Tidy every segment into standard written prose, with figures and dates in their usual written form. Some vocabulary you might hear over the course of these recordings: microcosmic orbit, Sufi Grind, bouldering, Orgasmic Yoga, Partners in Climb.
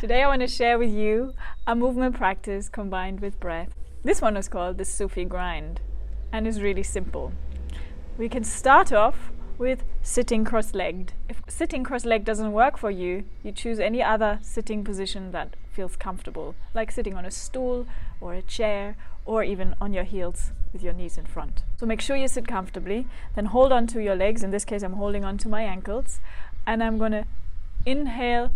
Today I want to share with you a movement practice combined with breath. This one is called the Sufi Grind and is really simple. We can start off with sitting cross-legged. If sitting cross-legged doesn't work for you, you choose any other sitting position that feels comfortable, like sitting on a stool or a chair or even on your heels with your knees in front. So make sure you sit comfortably, then hold on to your legs. In this case, I'm holding on to my ankles, and I'm going to inhale,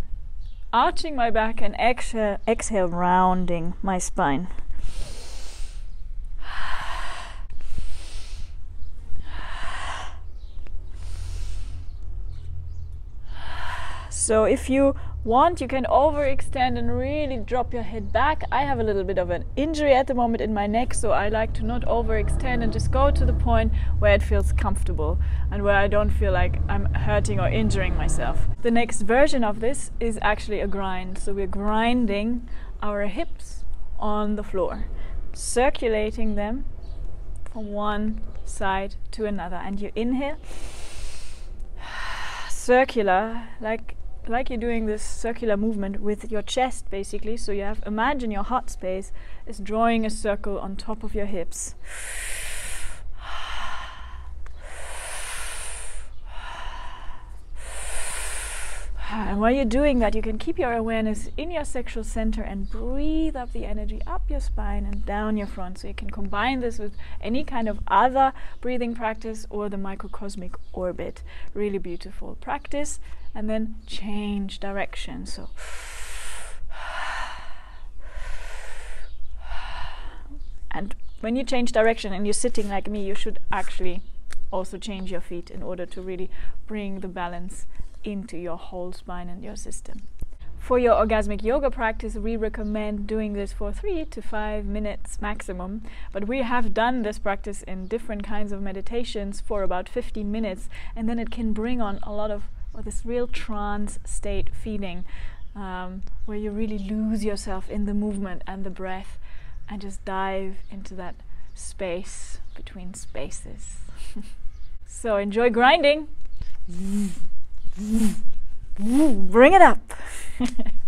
arching my back, and exhale, rounding my spine. So if you want, you can overextend and really drop your head back. I have a little bit of an injury at the moment in my neck, so I like to not overextend and just go to the point where it feels comfortable and where I don't feel like I'm hurting or injuring myself. The next version of this is actually a grind. So we're grinding our hips on the floor, circulating them from one side to another. And you inhale, circular, like you're doing this circular movement with your chest, basically. So you have, imagine your heart space is drawing a circle on top of your hips. And while you're doing that, you can keep your awareness in your sexual center and breathe up the energy up your spine and down your front. So you can combine this with any kind of other breathing practice or the microcosmic orbit. Really beautiful practice. And then change direction. So and when you change direction and you're sitting like me, you should actually also change your feet in order to really bring the balance into your whole spine and your system. For your orgasmic yoga practice, we recommend doing this for 3 to 5 minutes maximum, but we have done this practice in different kinds of meditations for about 15 minutes, and then it can bring on a lot of this real trance state feeling where you really lose yourself in the movement and the breath and just dive into that space between spaces. So enjoy grinding. Bring it up.